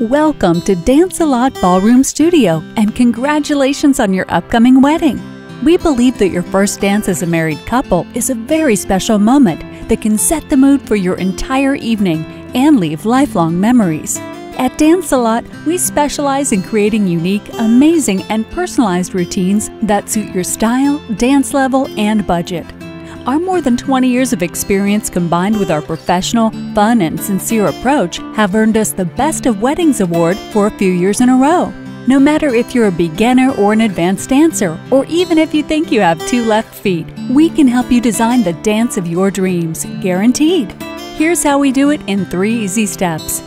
Welcome to Dance A Lot Ballroom Studio, and congratulations on your upcoming wedding. We believe that your first dance as a married couple is a very special moment that can set the mood for your entire evening and leave lifelong memories. At Dance A Lot, we specialize in creating unique, amazing, and personalized routines that suit your style, dance level, and budget. Our more than 20 years of experience combined with our professional, fun, and sincere approach have earned us the Best of Weddings Award for a few years in a row. No matter if you're a beginner or an advanced dancer, or even if you think you have two left feet, we can help you design the dance of your dreams, guaranteed. Here's how we do it in 3 easy steps.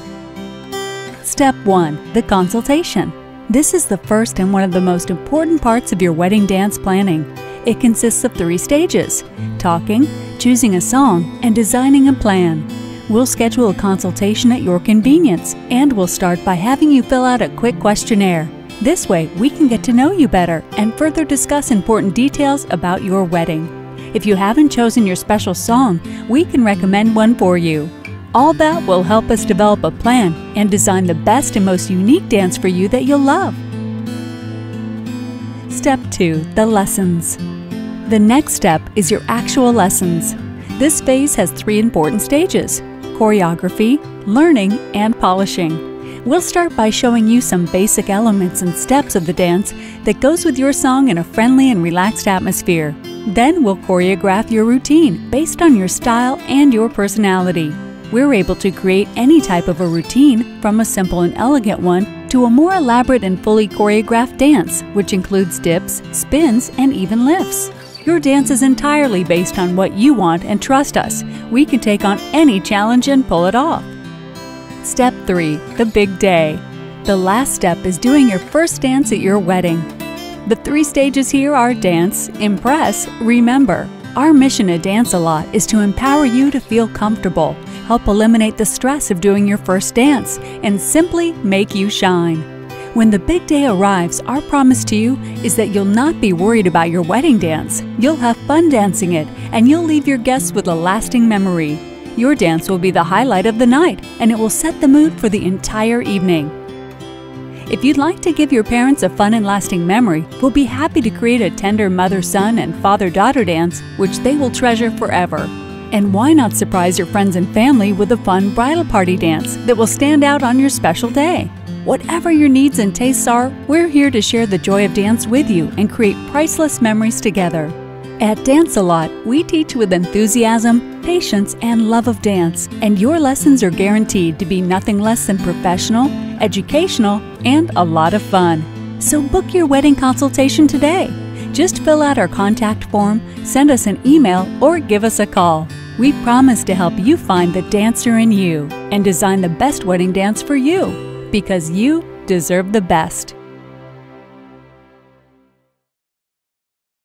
Step 1. The consultation. This is the first and one of the most important parts of your wedding dance planning. It consists of 3 stages: talking, choosing a song, and designing a plan. We'll schedule a consultation at your convenience, and we'll start by having you fill out a quick questionnaire. This way, we can get to know you better and further discuss important details about your wedding. If you haven't chosen your special song, we can recommend one for you. All that will help us develop a plan and design the best and most unique dance for you that you'll love. Step 2. The lessons. The next step is your actual lessons. This phase has 3 important stages: choreography, learning, and polishing. We'll start by showing you some basic elements and steps of the dance that goes with your song in a friendly and relaxed atmosphere. Then we'll choreograph your routine based on your style and your personality. We're able to create any type of a routine, from a simple and elegant one to a more elaborate and fully choreographed dance, which includes dips, spins, and even lifts. Your dance is entirely based on what you want, and trust us, we can take on any challenge and pull it off. Step 3. The big day. The last step is doing your first dance at your wedding. The 3 stages here are dance, impress, remember. Our mission at Dance A Lot is to empower you to feel comfortable, help eliminate the stress of doing your first dance, and simply make you shine. When the big day arrives, our promise to you is that you'll not be worried about your wedding dance. You'll have fun dancing it, and you'll leave your guests with a lasting memory. Your dance will be the highlight of the night, and it will set the mood for the entire evening. If you'd like to give your parents a fun and lasting memory, we'll be happy to create a tender mother-son and father-daughter dance, which they will treasure forever. And why not surprise your friends and family with a fun bridal party dance that will stand out on your special day? Whatever your needs and tastes are, we're here to share the joy of dance with you and create priceless memories together. At Dance A Lot, we teach with enthusiasm, patience, and love of dance, and your lessons are guaranteed to be nothing less than professional, educational, and a lot of fun. So book your wedding consultation today. Just fill out our contact form, send us an email, or give us a call. We promise to help you find the dancer in you and design the best wedding dance for you. Because you deserve the best.